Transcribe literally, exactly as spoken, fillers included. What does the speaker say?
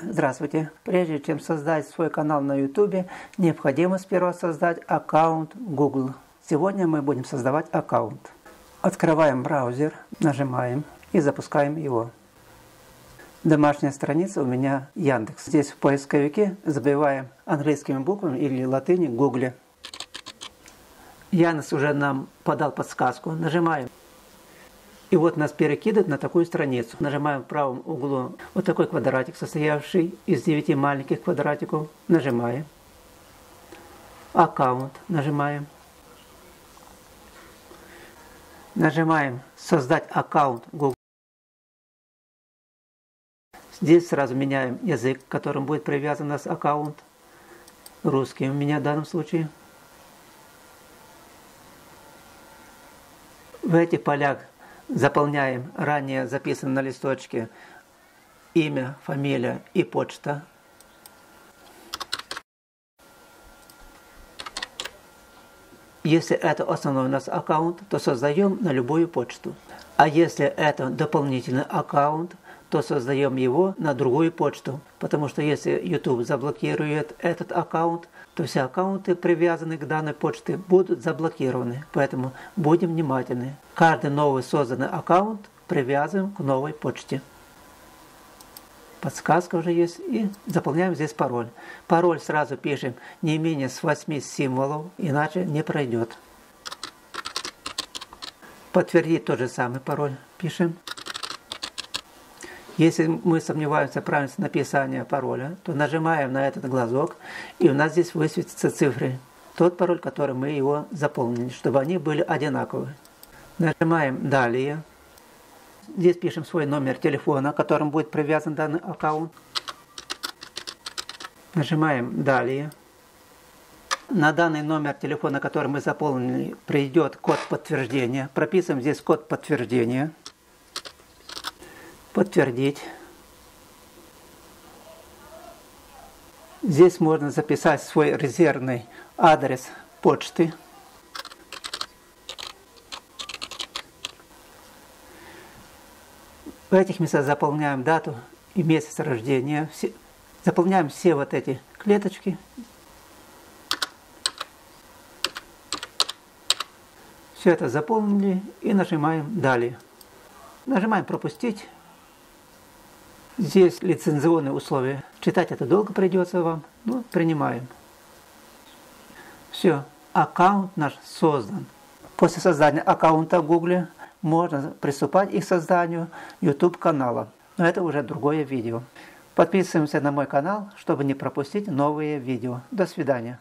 Здравствуйте! Прежде чем создать свой канал на YouTube, необходимо сперва создать аккаунт Google. Сегодня мы будем создавать аккаунт. Открываем браузер, нажимаем и запускаем его. Домашняя страница у меня Яндекс. Здесь в поисковике забиваем английскими буквами или латыни Google. Яндекс уже нам подал подсказку. Нажимаем. И вот нас перекидывает на такую страницу. Нажимаем в правом углу вот такой квадратик, состоявший из девяти маленьких квадратиков. Нажимаем. Аккаунт. Нажимаем. Нажимаем «Создать аккаунт Google». Здесь сразу меняем язык, к которому будет привязан наш аккаунт. Русский у меня в данном случае. В этих полях заполняем ранее записанное на листочке имя, фамилия и почта. Если это основной у нас аккаунт, то создаем на любую почту. А если это дополнительный аккаунт, то создаем его на другую почту. Потому что если YouTube заблокирует этот аккаунт, то все аккаунты, привязанные к данной почте, будут заблокированы. Поэтому будем внимательны. Каждый новый созданный аккаунт привязываем к новой почте. Подсказка уже есть. И заполняем здесь пароль. Пароль сразу пишем не менее с восьми символов, иначе не пройдет. Подтвердить тот же самый пароль пишем. Если мы сомневаемся в правильности написания пароля, то нажимаем на этот глазок, и у нас здесь высветятся цифры. Тот пароль, который мы его заполнили, чтобы они были одинаковы. Нажимаем «Далее». Здесь пишем свой номер телефона, к которому будет привязан данный аккаунт. Нажимаем «Далее». На данный номер телефона, который мы заполнили, придет код подтверждения. Прописываем здесь код подтверждения. Подтвердить. Здесь можно записать свой резервный адрес почты. В этих местах заполняем дату и месяц рождения. Заполняем все вот эти клеточки. Все это заполнили и нажимаем «Далее». Нажимаем «Пропустить». Здесь лицензионные условия. Читать это долго придется вам. Ну, принимаем. Все, аккаунт наш создан. После создания аккаунта в Google можно приступать и к созданию YouTube канала. Но это уже другое видео. Подписываемся на мой канал, чтобы не пропустить новые видео. До свидания.